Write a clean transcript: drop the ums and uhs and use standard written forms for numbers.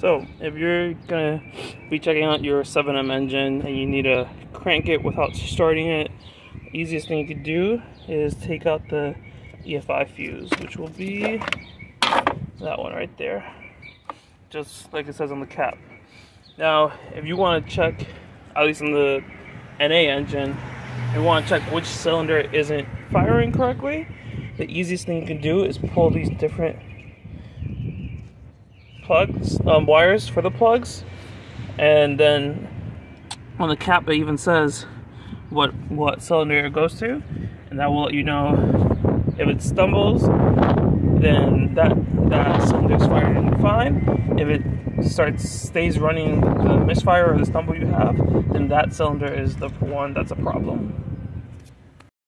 So if you're gonna be checking out your 7M engine and you need to crank it without starting it, the easiest thing you can do is take out the EFI fuse, which will be that one right there, just like it says on the cap. Now if you want to check, at least on the NA engine, and want to check which cylinder isn't firing correctly, the easiest thing you can do is pull these different plugs, wires for the plugs, and then on the cap it even says what cylinder it goes to, and that will let you know if it stumbles, then that cylinder's firing fine. If it stays running the misfire or the stumble you have, then that cylinder is the one that's a problem.